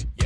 right.